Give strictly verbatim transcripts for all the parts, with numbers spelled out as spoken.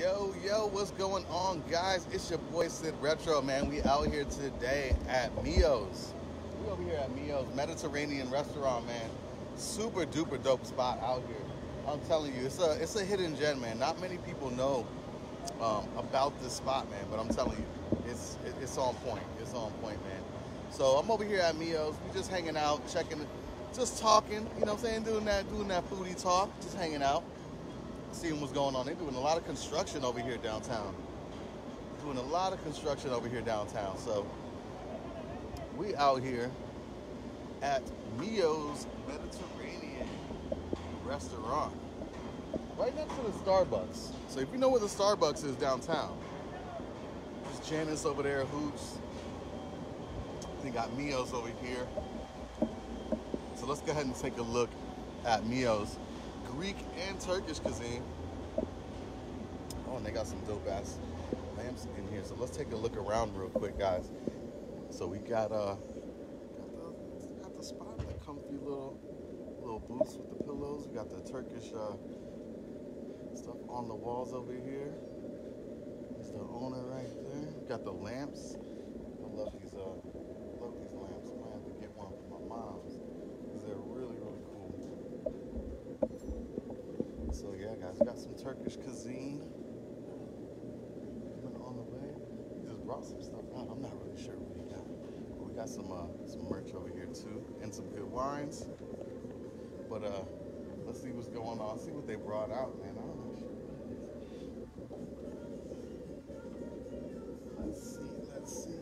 Yo, yo, what's going on, guys? It's your boy Syd Retro, man. We out here today at Mio's. We over here at Mio's Mediterranean restaurant, man. Super duper dope spot out here. I'm telling you, it's a it's a hidden gem, man. Not many people know um, about this spot, man. But I'm telling you, it's it's on point. It's on point, man. So I'm over here at Mio's. We just hanging out, checking, just talking. You know what I'm saying? Doing that, doing that foodie talk. Just hanging out. Seeing what's going on. They're doing a lot of construction over here downtown. Doing a lot of construction over here downtown. So we out here at Mio's Mediterranean restaurant. Right next to the Starbucks. So if you know where the Starbucks is downtown, there's Janice over there, Hoops. They got Mio's over here. So let's go ahead and take a look at Mio's. Greek and Turkish cuisine. Oh, and they got some dope ass lamps in here. So let's take a look around real quick, guys. So we got uh got the, got the spot, the comfy little little booths with the pillows. We got the Turkish uh, stuff on the walls over here. There's the owner right there. We got the lamps. I love these uh love these lamps. I'm gonna have to get one for my mom's because they're really really. So yeah, guys, got some Turkish cuisine coming on the way. We just brought some stuff out. I'm not really sure what we got. But we got some uh, some merch over here too, and some good wines. But uh, let's see what's going on. See what they brought out, man. I don't know sure what it is. Let's see. Let's see.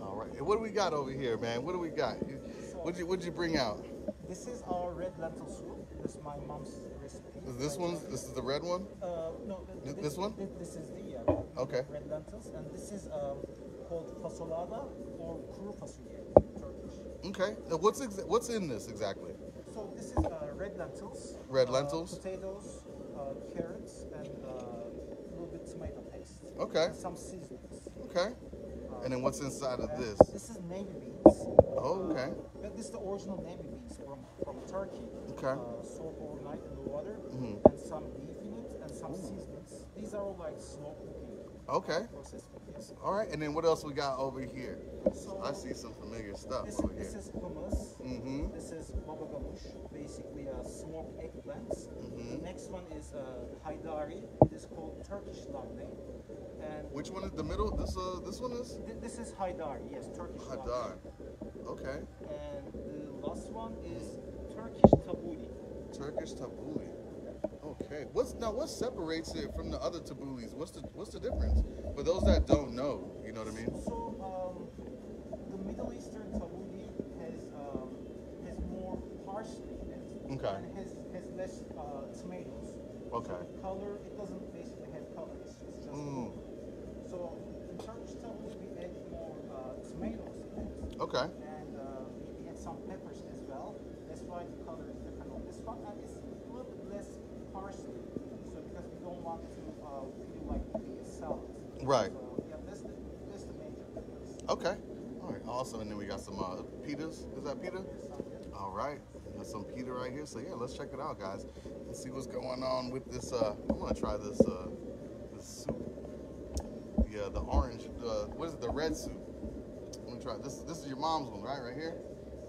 All right. And what do we got over here, man? What do we got? You, What'd you, what'd you bring out? This is our red lentil soup. This is my mom's recipe. Is this one? This is the red one? Uh, no. This, this one? This, this is the uh, okay. red lentils. And this is uh, called fasolada or kuru fasulye in Turkish. Okay. Now what's, what's in this exactly? So this is uh, red lentils. Red lentils. Uh, potatoes, uh, carrots, and uh, a little bit tomato paste. Okay. And some seasonings. Okay. And then what's inside of this? This is navy beans. Oh, okay. Uh, this is the original navy beans from, from Turkey. Okay. Uh, soaked overnight in the water, mm-hmm. and some beef in it, and some seasonings. These are all like slow cooking. Okay. Yes. All right. And then what else we got over here? So I see some familiar stuff this, over this here. This is hummus. Mm-hmm. This is baba ghanoush, basically uh, smoked eggplants. Mm-hmm. The next one is uh, haidari. It is called Turkish labneh. And which one is the middle? This uh, this one is. Th this is haidari. Yes, Turkish haidari. Labneh. Okay. And the last one is Turkish tabbouleh. Turkish tabbouleh. Okay. What's now? What separates it from the other tabboulehs? What's the What's the difference? For those that don't know, you know what I mean. So um, the Middle Eastern tabbouleh has um, has more parsley in it, okay, and has has less uh, tomatoes. Okay. So the color it doesn't basically have color. It's just mm. So in Turkish tabbouleh we add more uh, tomatoes in it. Okay. And uh, we add some peppers as well. That's why the color is different on this one, and it's a little bit less. Parsley, so because we don't want to uh, feel like we sell it. Right. So, yeah, that's the, that's the major difference. Okay. All right. Awesome. And then we got some uh, pitas. Is that pita? All right. Got some pita right here. So yeah, let's check it out, guys. Let's see what's going on with this. Uh, I'm gonna try this. Uh, this soup. The uh, the orange. Uh, what is it? The red soup. I'm gonna try this. This is your mom's one, right? Right here.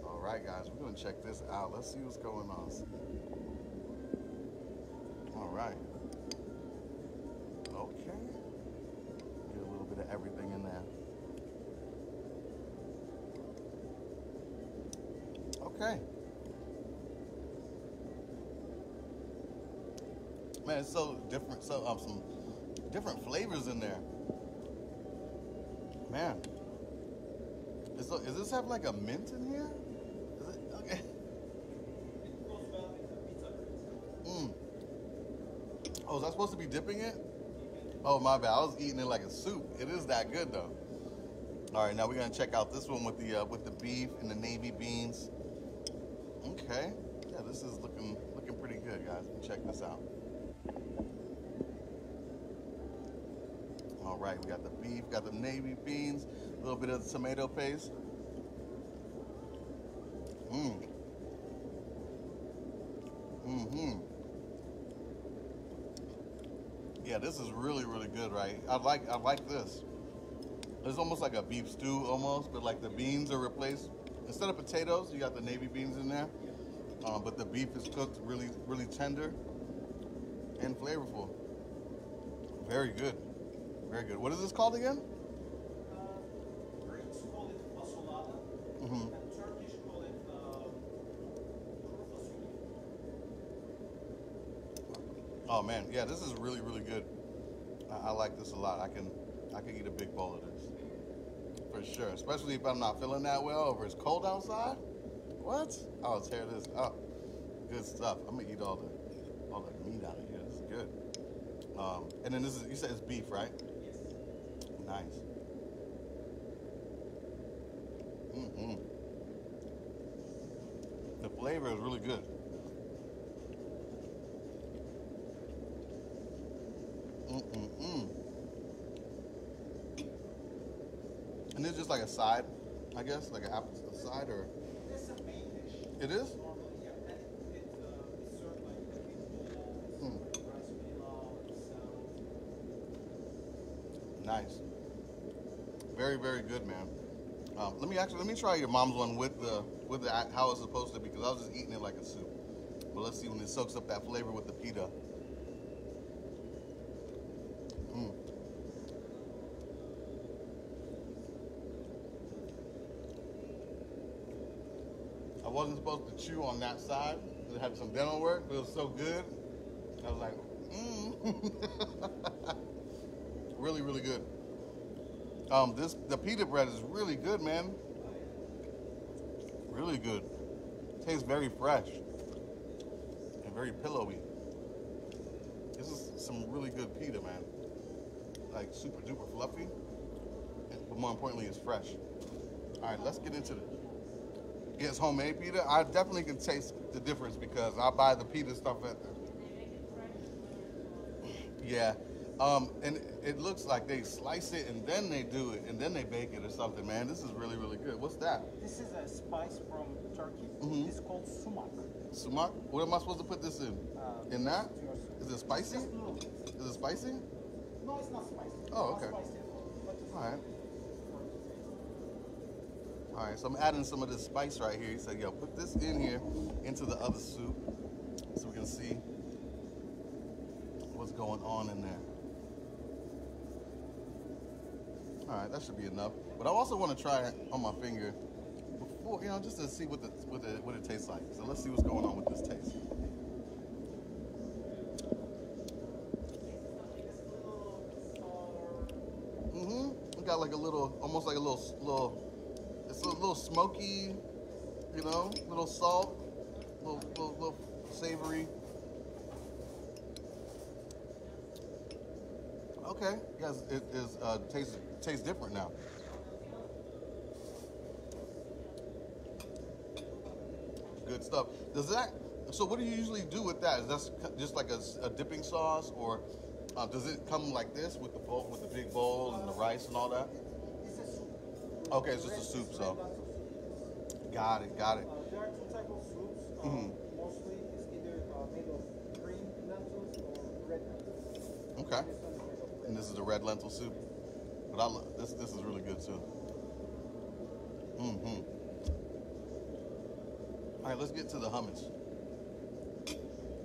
All right, guys. We're gonna check this out. Let's see what's going on. Right. Okay. Get a little bit of everything in there. Okay. Man, it's so different. So um, some different flavors in there. Man, is so, does this have like a mint in here? Is it okay? Mmm. Oh, was I supposed to be dipping it? Oh, my bad. I was eating it like a soup. It is that good, though. All right, now we're going to check out this one with the uh, with the beef and the navy beans. Okay. Yeah, this is looking looking pretty good, guys. Check this out. All right, we got the beef, got the navy beans, a little bit of the tomato paste. Mmm. Mmm. Mm. Yeah, this is really, really good, right? I like, I like this. It's almost like a beef stew almost, but like the beans are replaced. Instead of potatoes, you got the navy beans in there. Yeah. Uh, but the beef is cooked really, really tender and flavorful. Very good. Very good. What is this called again? Uh, Greeks call it fasolada, mm-hmm. and Turkish call it kuru fasulye. Oh man, yeah, this is really, really good. I, I like this a lot. I can I can eat a big bowl of this. For sure. Especially if I'm not feeling that well or it's cold outside. What? I'll tear this up. Good stuff. I'm gonna eat all the all the meat out of here. This is good. Um, and then this is, you said it's beef, right? Yes. Nice. Mm-hmm. The flavor is really good. Mm-mm-mm. And it's just like a side, I guess, like an apple side, or? It's a main dish. It is? Nice. Very, very good, man. Um, let me actually, let me try your mom's one with the, with the, how it's supposed to be, because I was just eating it like a soup. But let's see when it soaks up that flavor with the pita. Mm. I wasn't supposed to chew on that side. It had some dental work, but it was so good. I was like, mmm. Really, really good. Um, this the pita bread is really good, man. Really good. Tastes very fresh and very pillowy. This is some really good pita, man. Like super duper fluffy, and, but more importantly, it's fresh. All right, let's get into the. Yeah, it's homemade pita. I definitely can taste the difference because I buy the pita stuff at the. Yeah. Um, and it looks like they slice it and then they do it and then they bake it or something, man. This is really, really good. What's that? This is a spice from Turkey. Mm-hmm. It's called sumac. Sumac? What am I supposed to put this in? Uh, in that? Is it spicy? Just a little bit. Is it spicy? No, it's not spicy. Oh, okay. Not spicy at all, but it's all right. All right, so I'm adding some of this spice right here. He said, yo, put this in here into the other soup so we can see what's going on in there. All right, that should be enough. But I also want to try it on my finger before, you know, just to see what the, what the, what it tastes like. So let's see what's going on with this taste. Mm-hmm. It got like a little, almost like a little, little, it's a little smoky, you know, little salt, little, little, little savory. Okay, yes, it is, uh, tastes, tastes different now. Good stuff. Does that, so what do you usually do with that? Is that just like a, a dipping sauce, or uh, does it come like this with the bowl, with the big bowl and the rice and all that? It's a soup. Okay, it's just a soup, so. Got it, got it. There are two types of soups. Mostly it's either made of green lentils or red lentils. Okay. And this is the red lentil soup, but I love this. This is really good too. Mm-hmm. All right, let's get to the hummus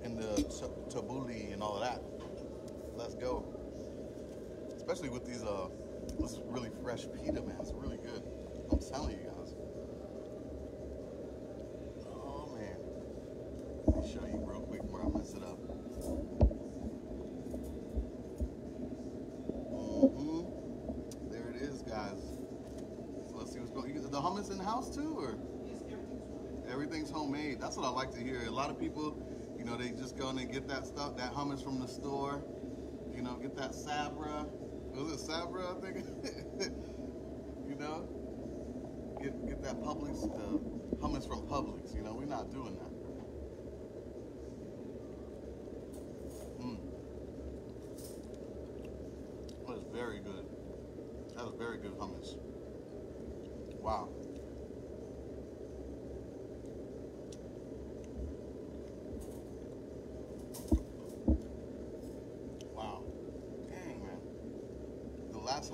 and the tabbouleh and all of that. Let's go. Especially with these, uh, this really fresh pita, man. It's really good. I'm telling you guys. Oh man. Let me show you real quick where I mess it up. The hummus in the house too, or? Yes, everything's, everything's homemade. That's what I like to hear. A lot of people, you know, they just go in and get that stuff, that hummus from the store. You know, get that Sabra. Was it Sabra, I think? You know? Get get that Publix, uh, hummus from Publix. You know, we're not doing that. Mm. That is very good. That is very good hummus. Wow.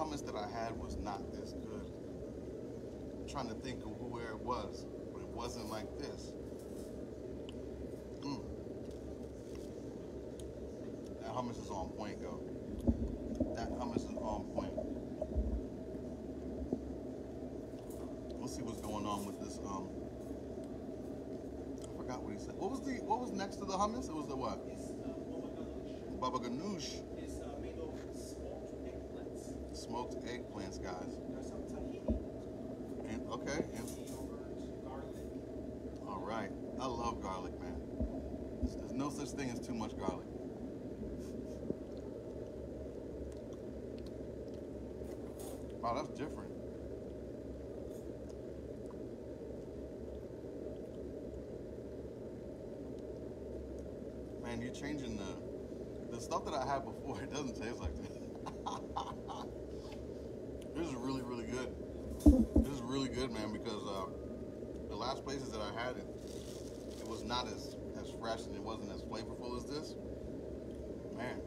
hummus that I had was not this good. I'm trying to think of where it was, but it wasn't like this. Mm. That hummus is on point, yo. That hummus is on point. Let's see what's going on with this. Um, I forgot what he said. What was the what was next to the hummus? It was the what? It's uh, baba ghanoush. It's uh, made of smoked eggplants. Smoked eggplants, guys. There's some tahini. And okay. And yogurt, garlic. All right. I love garlic, man. There's no such thing as too much garlic. Wow, that's different. Man, you're changing the the stuff that I had before. It doesn't taste like this. This is really, really good. This is really good, man, because uh, the last places that I had it, it was not as, as fresh and it wasn't as flavorful as this. Man.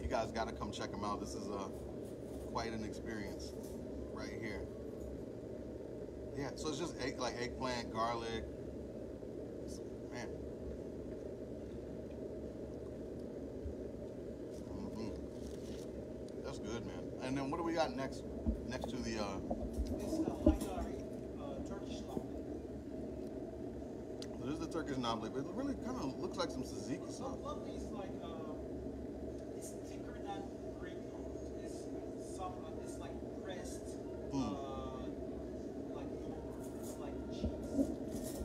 You guys gotta come check them out. This is uh, quite an experience right here. Yeah, so it's just egg, like eggplant, garlic. Man. Mm-hmm. That's good, man. And then what do we got next? Next to the... Uh, this is the haidari, uh, Turkish labneh. This is the Turkish labneh, but it really kind of looks like some tzatziki sauce. I love these, like, uh, it's thicker than grapefruit. It's some. It's like pressed, mm. uh, like yogurt. It's like cheese.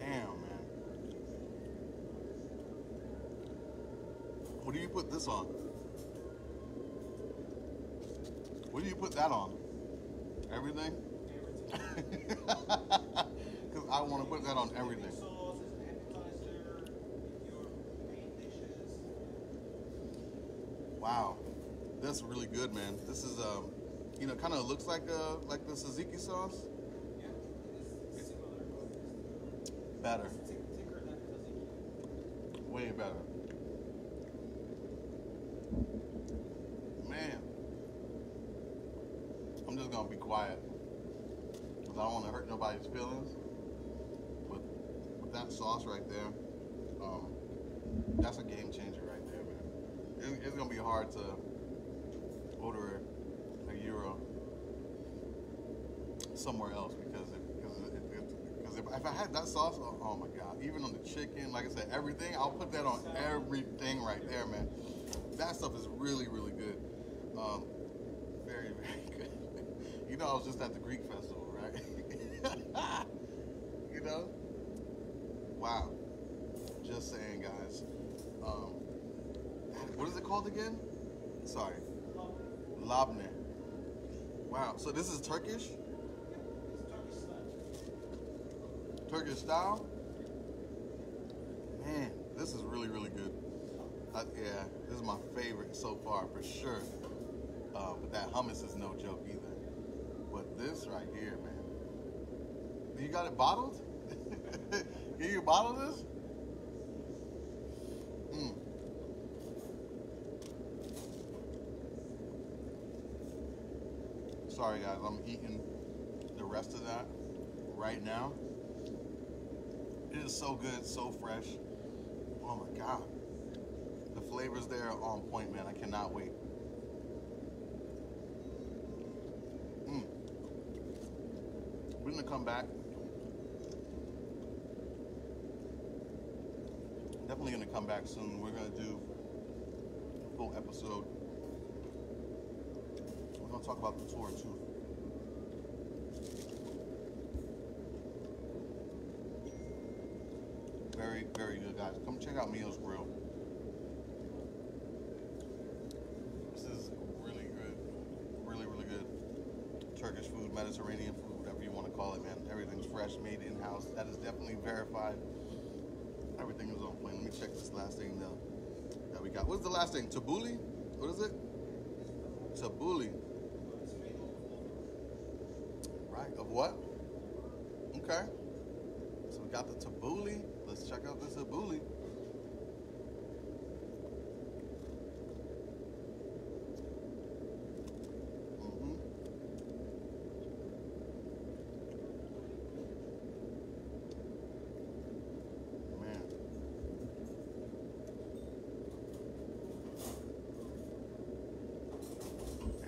Damn, man. What do you put this on? What do you put that on? Everything. Everything. I want to put that on everything. Wow, that's really good, man. This is, um, you know, kind of looks like a like the tzatziki sauce. Yeah, it's similar. Better. Thicker than tzatziki. Way better. Man, I'm just gonna be quiet because I don't want to hurt nobody's feelings. That sauce right there, um, that's a game changer right there, man. It's, it's gonna be hard to order a gyro somewhere else because it, because it, it, because if, if I had that sauce, oh, oh my God, even on the chicken, like I said, everything, I'll put that on everything right there, man. That stuff is really, really good. Um, very, very good. You know, I was just at the Greek festival, right? You know. Wow, just saying, guys. Um, what is it called again? Sorry, labneh. Wow, so this is Turkish? It's Turkish style. Turkish style? Man, this is really, really good. I, yeah, this is my favorite so far, for sure. Uh, but that hummus is no joke either. But this right here, man. You got it bottled? Can you bottle this? Mm. Sorry guys, I'm eating the rest of that right now. It is so good, so fresh. Oh my God. The flavors there are on point, man. I cannot wait. Mm. We're gonna come back. Definitely gonna come back soon. We're gonna do a full episode. We're gonna talk about the tour too. Very, very good, guys. Come check out Mio's Grill. This is really good, really, really good. Turkish food, Mediterranean food, whatever you want to call it, man. Everything's fresh, made in-house. That is definitely verified. Everything is on point. Let me check this last thing though that we got. What's the last thing? Tabbouleh? What is it? Tabbouleh. Right. Of what? Okay. So we got the tabbouleh. Let's check out this tabbouleh.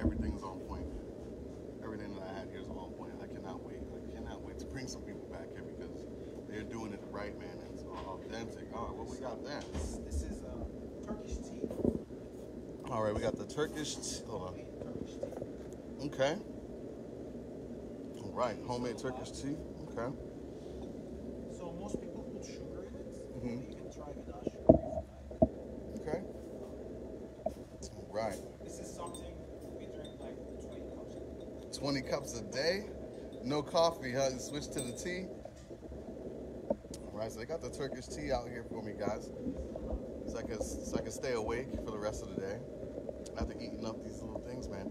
Everything's on point. Everything that I had here is on point. I cannot wait. I cannot wait to bring some people back here because they're doing it right, man. It's all authentic. Oh, well, we got that. This, this is uh, Turkish tea. All right, we got the Turkish tea. Hold on. Turkish tea. Okay. All right, homemade Turkish tea. Okay. So most people put sugar in it. Mm-hmm. You can try without sugar. Okay. All right. This is something. twenty cups a day. No coffee, huh? You switch to the tea. All right, so they got the Turkish tea out here for me, guys. So I can, so I can stay awake for the rest of the day after eating up these little things, man.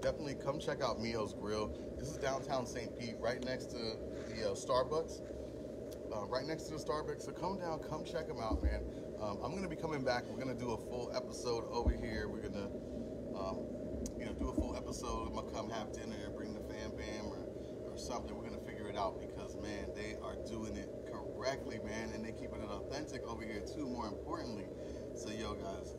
Definitely come check out Mio's Grill. This is downtown Saint Pete, right next to the uh, Starbucks. Uh, right next to the Starbucks. So come down, come check them out, man. Um, I'm gonna be coming back. We're gonna do a full episode over here. We're gonna, um, you know, do a full episode. I'm gonna come have dinner and bring the fam bam or, or something. We're gonna figure it out because, man, they are doing it correctly, man, and they keeping it authentic over here too, more importantly. So yo guys,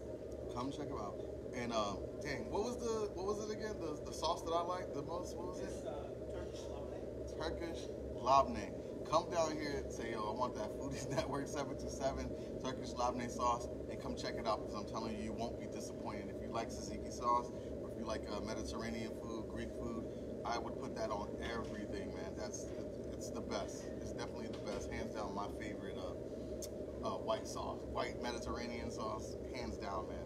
come check them out. And um dang, what was the what was it again? The the sauce that I like the most, what was it? It's, uh, Turkish labneh. Turkish labneh. Come down here and say, yo, I want that Foodies Network seven two seven Turkish labneh sauce, and come check it out because I'm telling you, you won't be disappointed. If you like tzatziki sauce, like uh, Mediterranean food, Greek food, I would put that on everything, man. That's, it's the best. It's definitely the best, hands down. My favorite uh, uh, white sauce, white Mediterranean sauce, hands down, man.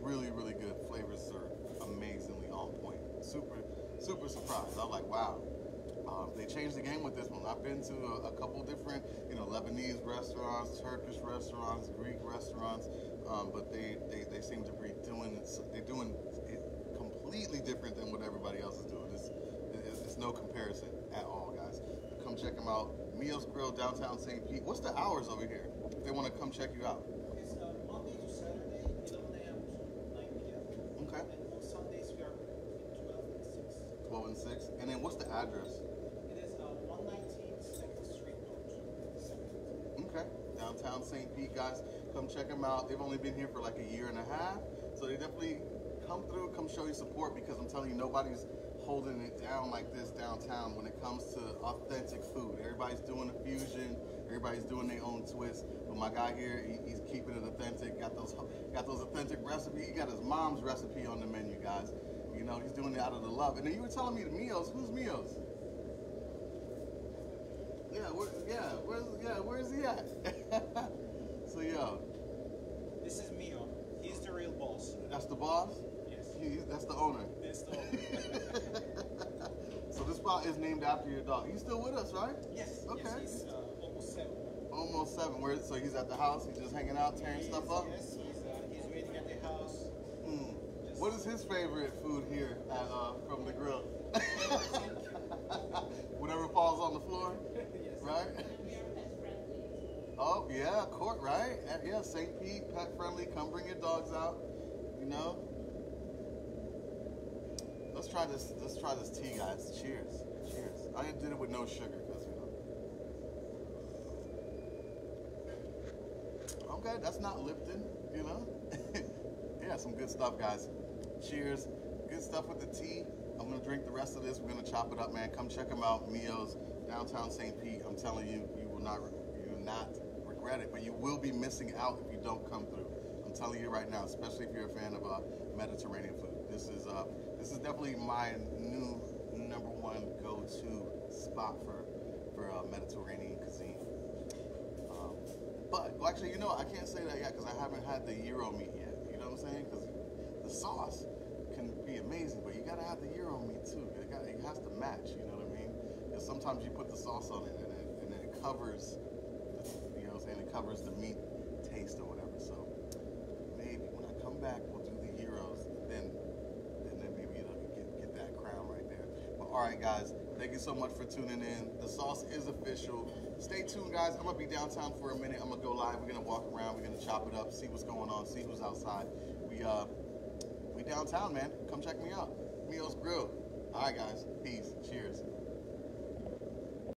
Really, really good. Flavors are amazingly on point. Super, super surprised. I was like, wow. Um, they changed the game with this one. I've been to a, a couple different, you know, Lebanese restaurants, Turkish restaurants, Greek restaurants, um, but they, they they seem to be doing it. They're doing it completely different than what everybody else is doing. It's, it's, it's no comparison at all, guys. Come check them out. Mio's Grill, downtown Saint Pete. What's the hours over here if they want to come check you out? It's uh, Monday to Saturday, eleven a m to nine p m Okay. And on Sundays, we are between twelve and six. twelve and six. And then what's the address? It is uh, one nineteen second street. Okay. Downtown Saint Pete, guys. Come check them out. They've only been here for like a year and a half, so they definitely... come through, come show your support because I'm telling you, nobody's holding it down like this downtown when it comes to authentic food. Everybody's doing a fusion, everybody's doing their own twist. But my guy here, he, he's keeping it authentic. Got those, got those authentic recipes. He got his mom's recipe on the menu, guys. You know, he's doing it out of the love. And then you were telling me the Mio's. Who's Mio's? Yeah, where, yeah, where's, yeah, where's he at? So yo, this is Mio. He's the real boss. That's the boss. He, that's the owner. That's the owner. So this spot is named after your dog. He's still with us, right? Yes. Okay. Yes, he's uh, almost seven. Almost seven. Where? So he's at the house. He's just hanging out, tearing he's, stuff up. Yes. He's, uh, he's waiting at the house. Mm. What is his favorite food here at, uh, from the grill? Whatever falls on the floor. Yes. Right. We are pet friendly. Oh yeah, court right. Yeah, Saint Pete, pet friendly. Come bring your dogs out. You know. Let's try this. Let's try this tea, guys. Cheers. Cheers. I did it with no sugar, cause you know. Okay, that's not Lipton, you know. Yeah, some good stuff, guys. Cheers. Good stuff with the tea. I'm gonna drink the rest of this. We're gonna chop it up, man. Come check them out, Mio's, downtown Saint Pete. I'm telling you, you will not, you will not regret it. But you will be missing out if you don't come through. I'm telling you right now, especially if you're a fan of uh, Mediterranean food. This is uh, this is definitely my new number one go-to spot for for uh, Mediterranean cuisine. Um, but well, actually, you know, I can't say that yet because I haven't had the gyro meat yet. You know what I'm saying? Because the sauce can be amazing, but you gotta have the gyro meat too. It, gotta, it has to match. You know what I mean? Because sometimes you put the sauce on it and it, and it covers, the, you know what I'm saying? It covers the meat taste or whatever. So maybe when I come back, we'll do the gyros then. All right, guys, Thank you so much for tuning in. The sauce is official. Stay tuned, guys. I'm going to be downtown for a minute. I'm going to go live. We're going to walk around. We're going to chop it up, see what's going on, see who's outside. We uh, we downtown, man. Come check me out. Mio's Grill. All right, guys. Peace. Cheers.